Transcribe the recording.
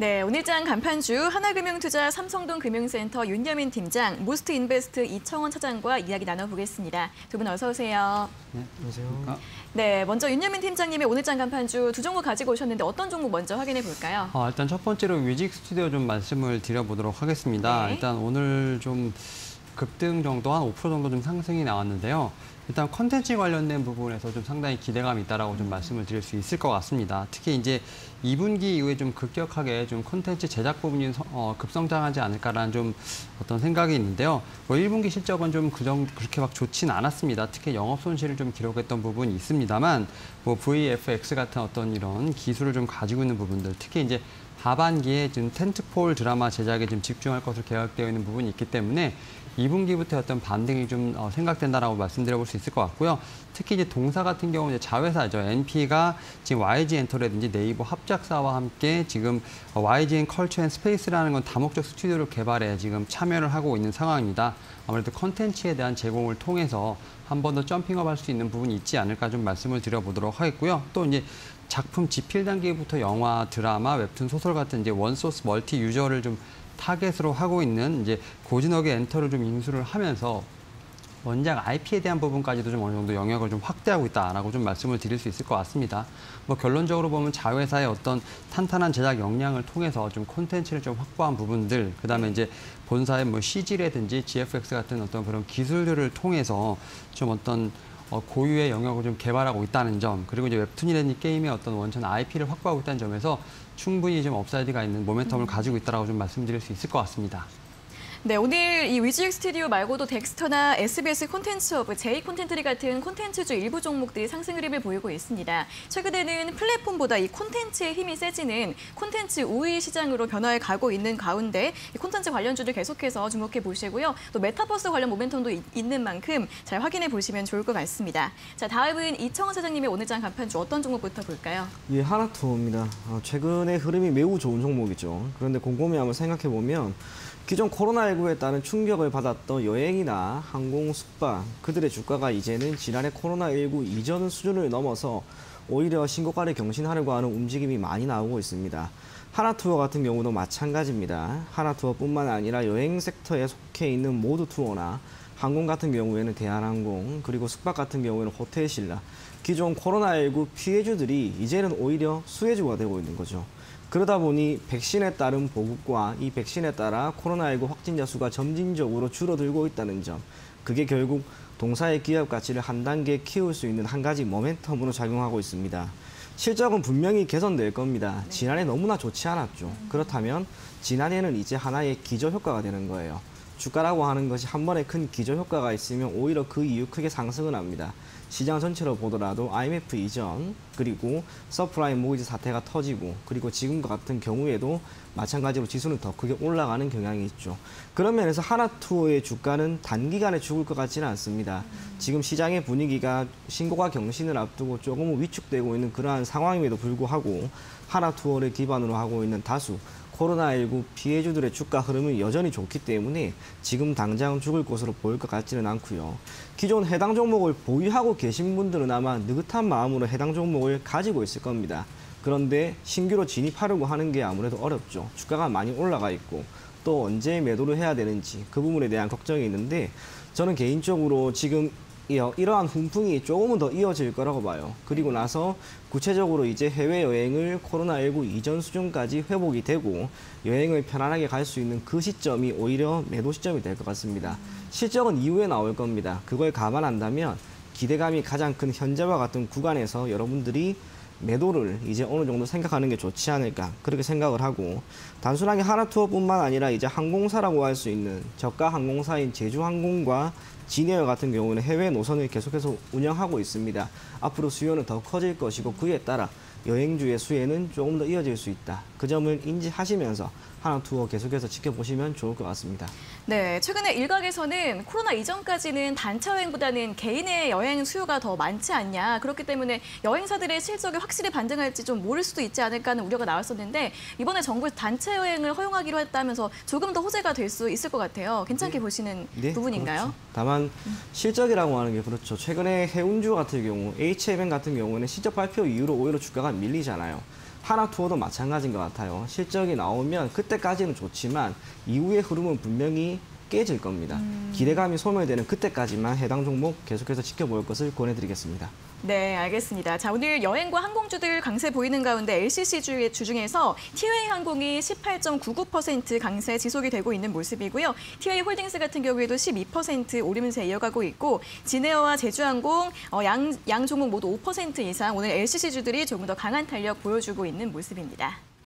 네, 오늘장 간판주 하나금융투자 삼성동 금융센터 윤여민 팀장, 모스트 인베스트 이청원 차장과 이야기 나눠보겠습니다. 두 분 어서 오세요. 네, 안녕하세요. 네, 먼저 윤여민 팀장님이 오늘장 간판주 두 종목 가지고 오셨는데 어떤 종목 먼저 확인해 볼까요? 일단 첫 번째로 위지윅스튜디오 좀 말씀을 드려보도록 하겠습니다. 네. 일단 오늘 좀 급등 정도 한 5% 정도 좀 상승이 나왔는데요. 일단 컨텐츠 관련된 부분에서 좀 상당히 기대감이 있다라고 좀 말씀을 드릴 수 있을 것 같습니다. 특히 이제 2분기 이후에 좀 급격하게 좀 컨텐츠 제작 부분이 급성장하지 않을까라는 좀 어떤 생각이 있는데요. 뭐 1분기 실적은 좀 그렇게 막 좋진 않았습니다. 특히 영업 손실을 좀 기록했던 부분이 있습니다만, 뭐 VFX 같은 어떤 이런 기술을 좀 가지고 있는 부분들, 특히 이제 하반기에 지금 텐트폴 드라마 제작에 좀 집중할 것으로 계획되어 있는 부분이 있기 때문에 2분기부터 어떤 반등이 좀 생각된다라고 말씀드려볼 수 있을 것 같고요. 특히 이제 동사 같은 경우는 이제 자회사죠. NP가 지금 YG엔터라든지 네이버 합작사와 함께 지금 YGN 컬처 앤 스페이스라는 건 다목적 스튜디오를 개발해 지금 참여를 하고 있는 상황입니다. 아무래도 컨텐츠에 대한 제공을 통해서 한 번 더 점핑업 할 수 있는 부분이 있지 않을까 좀 말씀을 드려보도록 하겠고요. 또 이제 작품 집필 단계부터 영화, 드라마, 웹툰, 소설 같은 이제 원소스 멀티 유저를 좀 타겟으로 하고 있는 이제 고즈넉의 엔터를 좀 인수를 하면서 원작 IP에 대한 부분까지도 좀 어느 정도 영역을 좀 확대하고 있다라고 좀 말씀을 드릴 수 있을 것 같습니다. 뭐 결론적으로 보면 자회사의 어떤 탄탄한 제작 역량을 통해서 좀 콘텐츠를 좀 확보한 부분들, 그다음에 이제 본사의 뭐 CG라든지 GFX 같은 어떤 그런 기술들을 통해서 좀 어떤 고유의 영역을 좀 개발하고 있다는 점, 그리고 이제 웹툰이라는 게임의 어떤 원천 IP를 확보하고 있다는 점에서 충분히 좀 업사이드가 있는 모멘텀을 가지고 있다라고 좀 말씀드릴 수 있을 것 같습니다. 네, 오늘 이 위지윅스튜디오 말고도 덱스터나 SBS 콘텐츠업, 제이 콘텐츠리 같은 콘텐츠주 일부 종목들이 상승 흐름을 보이고 있습니다. 최근에는 플랫폼보다 이 콘텐츠의 힘이 세지는 콘텐츠 우위 시장으로 변화해 가고 있는 가운데 이 콘텐츠 관련주들 계속해서 주목해 보시고요. 또 메타버스 관련 모멘텀도 있는 만큼 잘 확인해 보시면 좋을 것 같습니다. 자, 다음은 이청원 사장님의 오늘장 간판주 어떤 종목부터 볼까요? 예, 하나투어입니다. 최근의 흐름이 매우 좋은 종목이죠. 그런데 곰곰이 한번 생각해 보면 기존 코로나19에 따른 충격을 받았던 여행이나 항공, 숙박, 그들의 주가가 이제는 지난해 코로나19 이전 수준을 넘어서 오히려 신고가를 경신하려고 하는 움직임이 많이 나오고 있습니다. 하나투어 같은 경우도 마찬가지입니다. 하나투어뿐만 아니라 여행 섹터에 속해 있는 모두투어나 항공 같은 경우에는 대한항공, 그리고 숙박 같은 경우에는 호텔신라, 기존 코로나19 피해주들이 이제는 오히려 수혜주가 되고 있는 거죠. 그러다 보니 백신에 따른 보급과 이 백신에 따라 코로나19 확진자 수가 점진적으로 줄어들고 있다는 점, 그게 결국 동사의 기업 가치를 한 단계 키울 수 있는 한 가지 모멘텀으로 작용하고 있습니다. 실적은 분명히 개선될 겁니다. 지난해 너무나 좋지 않았죠. 그렇다면 지난해는 이제 하나의 기저효과가 되는 거예요. 주가라고 하는 것이 한 번에 큰 기저효과가 있으면 오히려 그 이후 크게 상승을 합니다. 시장 전체로 보더라도 IMF 이전, 그리고 서프라임 모기지 사태가 터지고, 그리고 지금과 같은 경우에도 마찬가지로 지수는 더 크게 올라가는 경향이 있죠. 그런 면에서 하나투어의 주가는 단기간에 죽을 것 같지는 않습니다. 지금 시장의 분위기가 신고가 경신을 앞두고 조금 위축되고 있는 그러한 상황임에도 불구하고 하나투어를 기반으로 하고 있는 다수 코로나19 피해주들의 주가 흐름은 여전히 좋기 때문에 지금 당장 죽을 것으로 보일 것 같지는 않고요. 기존 해당 종목을 보유하고 계신 분들은 아마 느긋한 마음으로 해당 종목을 가지고 있을 겁니다. 그런데 신규로 진입하려고 하는 게 아무래도 어렵죠. 주가가 많이 올라가 있고 또 언제 매도를 해야 되는지 그 부분에 대한 걱정이 있는데, 저는 개인적으로 지금 이러한 훈풍이 조금은 더 이어질 거라고 봐요. 그리고 나서 구체적으로 이제 해외여행을 코로나19 이전 수준까지 회복이 되고 여행을 편안하게 갈 수 있는 그 시점이 오히려 매도 시점이 될 것 같습니다. 실적은 이후에 나올 겁니다. 그걸 감안한다면 기대감이 가장 큰 현재와 같은 구간에서 여러분들이 매도를 이제 어느 정도 생각하는 게 좋지 않을까 그렇게 생각을 하고, 단순하게 하나투어뿐만 아니라 이제 항공사라고 할 수 있는 저가 항공사인 제주항공과 진에어 같은 경우는 해외 노선을 계속해서 운영하고 있습니다. 앞으로 수요는 더 커질 것이고 그에 따라 여행주의 수혜는 조금 더 이어질 수 있다. 그 점을 인지하시면서 하나투어 계속해서 지켜보시면 좋을 것 같습니다. 네, 최근에 일각에서는 코로나 이전까지는 단체 여행보다는 개인의 여행 수요가 더 많지 않냐, 그렇기 때문에 여행사들의 실적이 확실히 반등할지 좀 모를 수도 있지 않을까 하는 우려가 나왔었는데 이번에 정부에서 단체 여행을 허용하기로 했다면서 조금 더 호재가 될 수 있을 것 같아요. 괜찮게 보시는 부분인가요? 그렇죠. 다만 실적이라고 하는 게 그렇죠. 최근에 해운주 같은 경우 HMM 같은 경우는 실적 발표 이후로 오히려 주가가 밀리잖아요. 하나투어도 마찬가지인 것 같아요. 실적이 나오면 그때까지는 좋지만 이후의 흐름은 분명히 깨질 겁니다. 기대감이 소멸되는 그때까지만 해당 종목 계속해서 지켜볼 것을 권해드리겠습니다. 네, 알겠습니다. 자, 오늘 여행과 항공주들 강세 보이는 가운데 LCC 주중에서 티웨이 항공이 18.99% 강세 지속이 되고 있는 모습이고요. 티웨이 홀딩스 같은 경우에도 12% 오름세 이어가고 있고, 진에어와 제주항공, 양 종목 모두 5% 이상 오늘 LCC 주들이 조금 더 강한 탄력 보여주고 있는 모습입니다.